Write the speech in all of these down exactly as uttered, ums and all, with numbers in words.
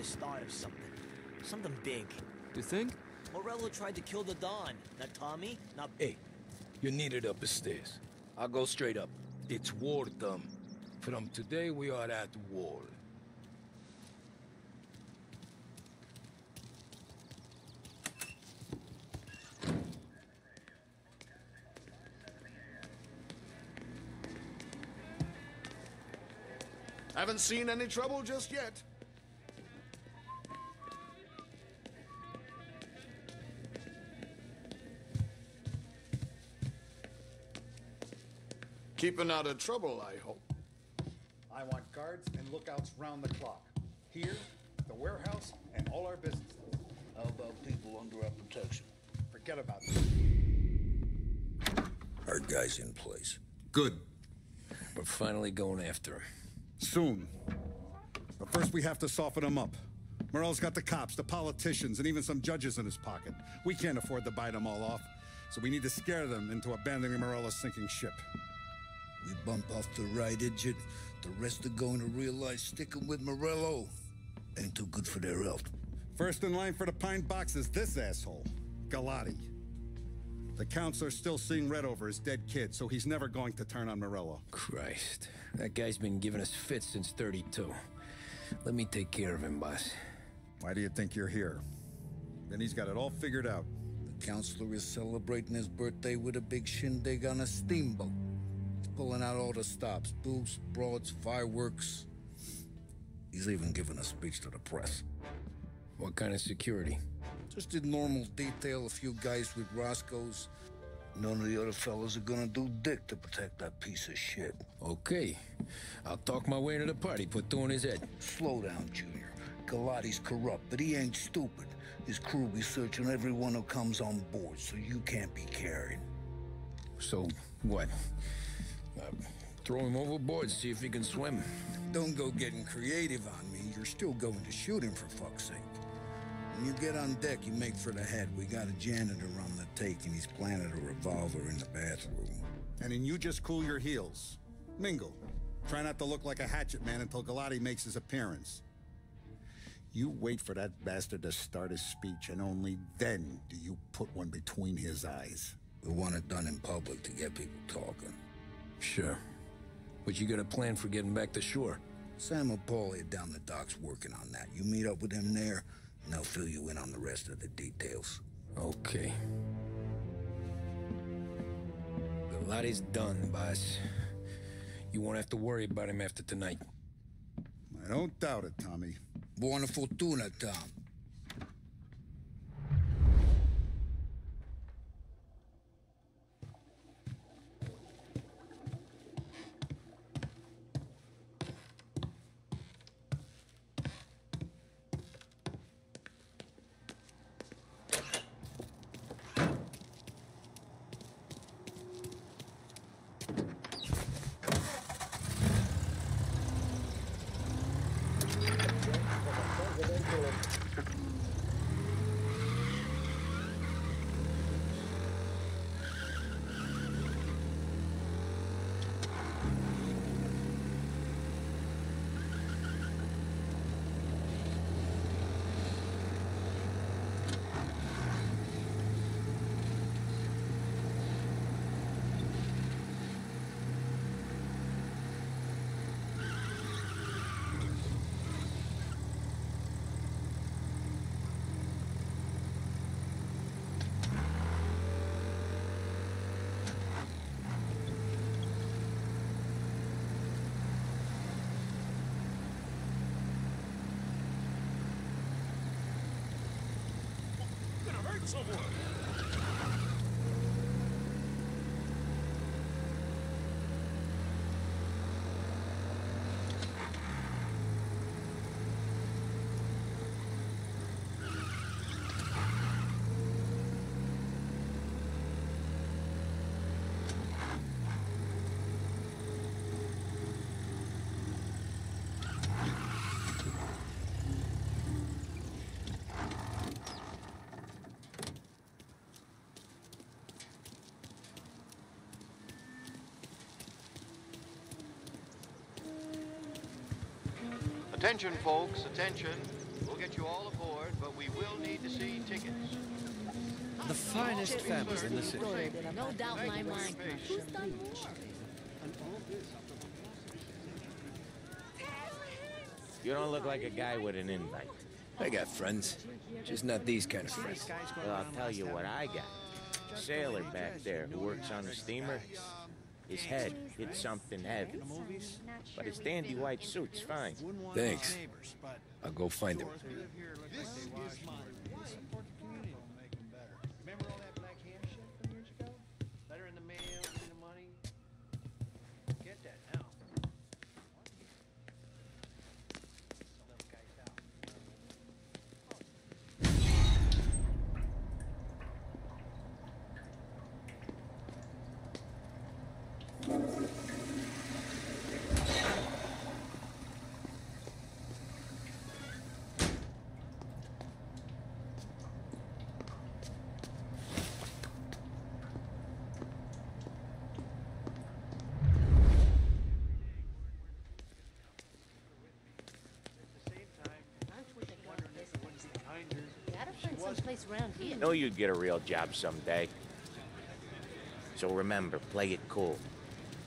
this start of something. Something big. You think? Morello tried to kill the Don. Not Tommy, not... Hey, you need it up the stairs. I'll go straight up. It's war, dumb. From today, we are at war. Haven't seen any trouble just yet. Keeping out of trouble, I hope. I want guards and lookouts round the clock. Here, the warehouse, and all our businesses. How about people under our protection? Forget about them. Our guy's in place. Good. We're finally going after him. Soon. But first we have to soften him up. Morello's got the cops, the politicians, and even some judges in his pocket. We can't afford to bite them all off, so we need to scare them into abandoning Morello's sinking ship. We bump off the right idiot, the rest are going to realize sticking with Morello ain't too good for their health. First in line for the pine box is this asshole, Galati. The counselor's still seeing red over his dead kid, so he's never going to turn on Morello. Christ, that guy's been giving us fits since thirty-two. Let me take care of him, boss. Why do you think you're here? Then he's got it all figured out. The counselor is celebrating his birthday with a big shindig on a steamboat. Pulling out all the stops, booze, broads, fireworks. He's even giving a speech to the press. What kind of security? Just in normal detail, a few guys with Roscoe's. None of the other fellas are gonna do dick to protect that piece of shit. Okay, I'll talk my way into the party, put two in his head. Slow down, Junior. Galati's corrupt, but he ain't stupid. His crew be searching everyone who comes on board, so you can't be carried. So, what? Uh, throw him overboard, see if he can swim. Don't go getting creative on me. You're still going to shoot him, for fuck's sake. When you get on deck, you make for the head. We got a janitor on the take, and he's planted a revolver in the bathroom. And then you just cool your heels. Mingle. Try not to look like a hatchet man until Galati makes his appearance. You wait for that bastard to start his speech, and only then do you put one between his eyes. We want it done in public to get people talking. Sure. But you got a plan for getting back to shore? Sam and Pauli are down the docks working on that. You meet up with them there, and they'll fill you in on the rest of the details. Okay. Galati's done, boss. You won't have to worry about him after tonight. I don't doubt it, Tommy. Buona fortuna, Tom. Someone. Attention, folks, attention. We'll get you all aboard, but we will need to see tickets. The finest families in the city. No doubt in my mind. Who's done more? You don't look like a guy with an invite. I got friends. Just not these kind of friends. Well, I'll tell you what I got. A sailor back there who works on the steamer, his head hit something heavy. But his dandy white suit's fine. Thanks. I'll go find him. You know you'd get a real job someday. So remember, play it cool.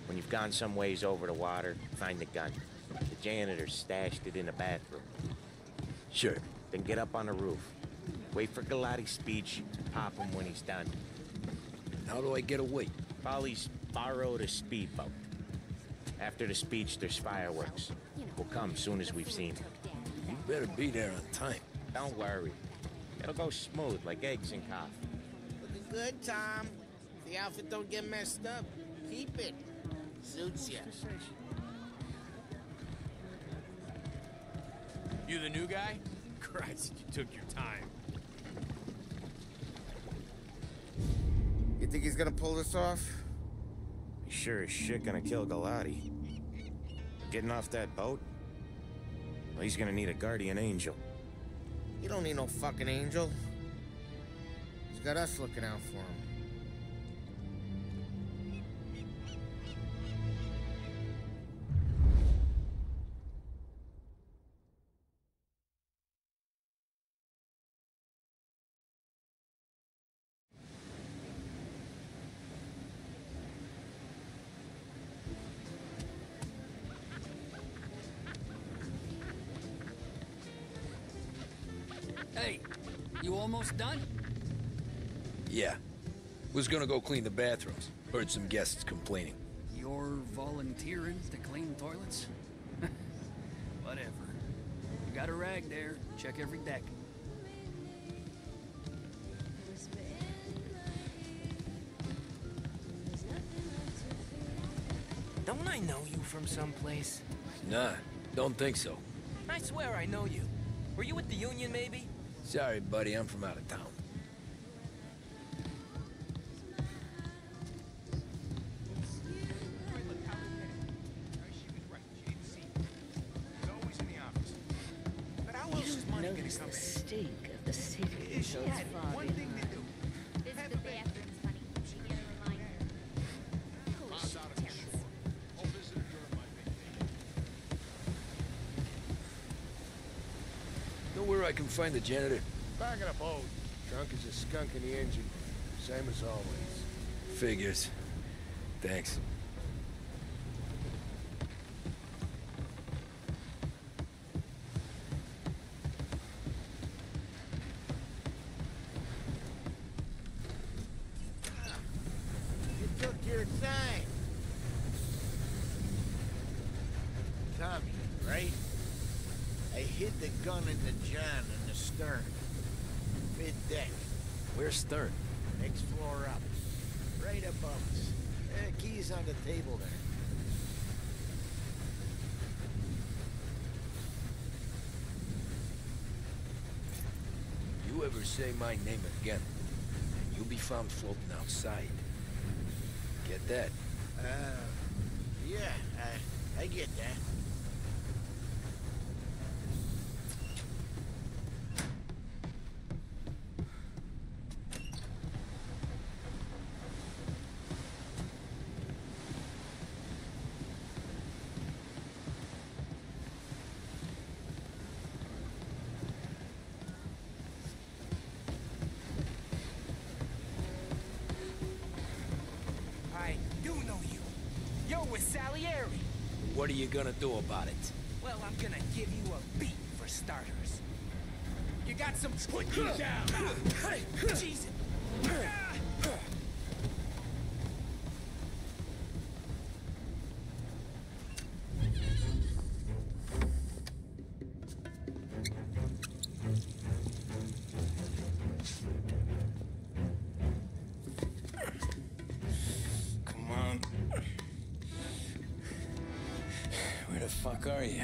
When you've gone some ways over the water, find the gun. The janitor stashed it in the bathroom. Sure. Then get up on the roof. Wait for Galati's speech, pop him when he's done. How do I get away? Pauli's borrowed a speedboat. After the speech, there's fireworks. We'll come soon as we've seen him. You better be there on time. Don't worry. It'll go smooth, like eggs and coffee. Looking good, Tom. The outfit don't get messed up. Keep it. Suits ya. You the new guy? Christ, you took your time. You think he's gonna pull this off? He sure as shit gonna kill Galati. Getting off that boat? Well, he's gonna need a guardian angel. You don't need no fucking angel. He's got us looking out for him. Almost done? Yeah. Was gonna go clean the bathrooms. Heard some guests complaining. You're volunteering to clean toilets? Whatever. You got a rag there. Check every deck. Don't I know you from someplace? Nah, don't think so. I swear I know you. Were you at the union, maybe? Sorry, buddy, I'm from out of town. Notice the stink of the city. It's one thing to do. I can find the janitor. Back in a boat. Drunk as a skunk in the engine. Same as always. Figures. Thanks. You took your time. Tommy, right? I hid the gun in the john in the stern. Mid-deck. Where's stern? Next floor up. Right above us. Uh, keys on the table there. You ever say my name again, you'll be found floating outside. Get that? Uh, yeah, I, I get that. with Salieri. What are you gonna do about it? Well, I'm gonna give you a beat for starters. You got some... Put you down! Jesus! Are you?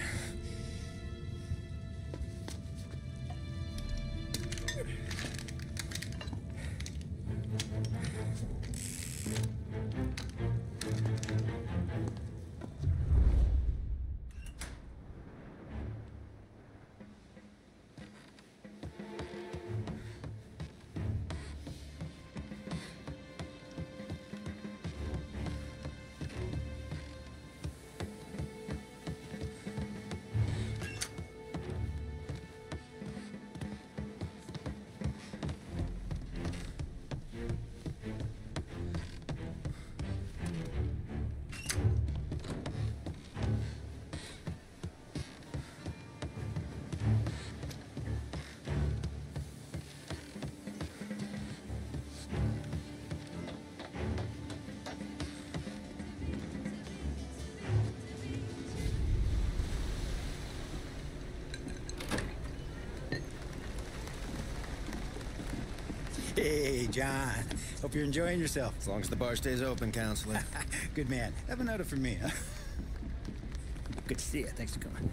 Hey, John. Hope you're enjoying yourself. As long as the bar stays open, counselor. Good man. Have another for me, huh? Good to see you. Thanks for coming.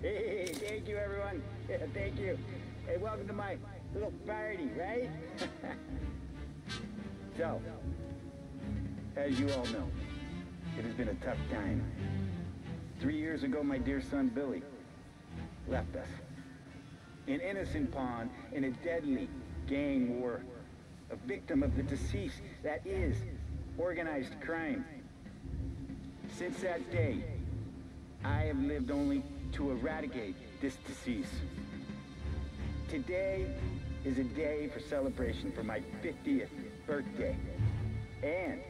Hey, hey, thank you, everyone. Yeah, thank you. Hey, welcome to my little party, right? So, as you all know, it has been a tough time. Three years ago, my dear son, Billy, left us. An innocent pawn in a deadly gang war. A victim of the deceased that is organized crime. Since that day, I have lived only to eradicate this disease. Today is a day for celebration for my fiftieth birthday. And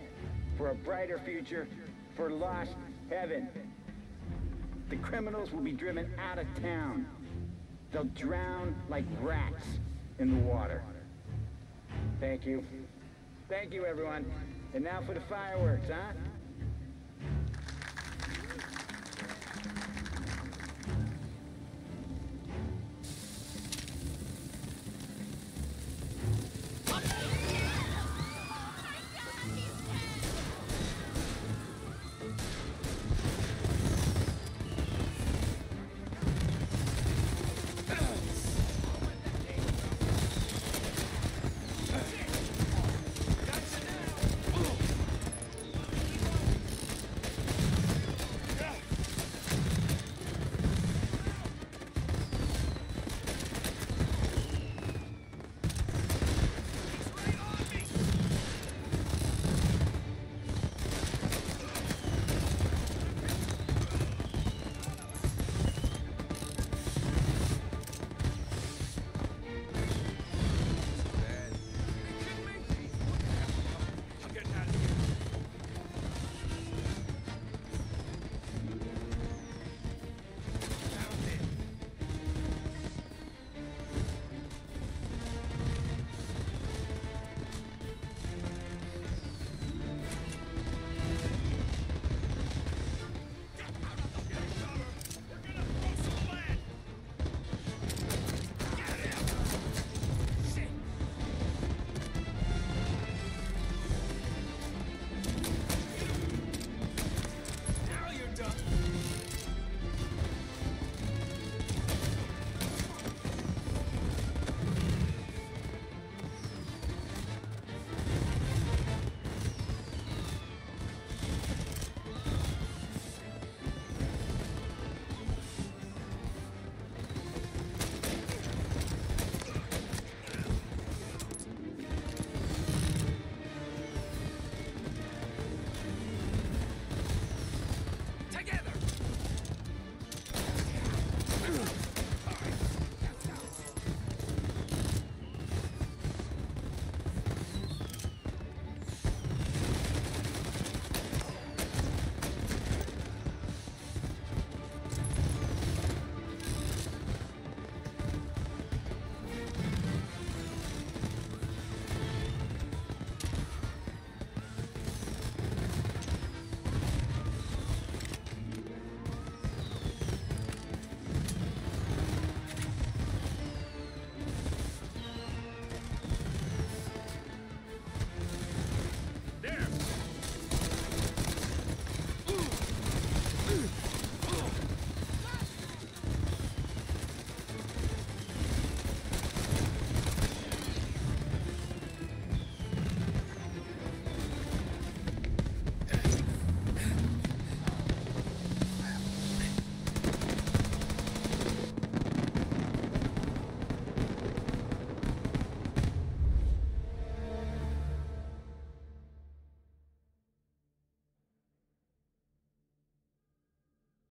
for a brighter future for Lost Heaven. The criminals will be driven out of town. They'll drown like rats in the water. Thank you. Thank you, everyone. And now for the fireworks, huh?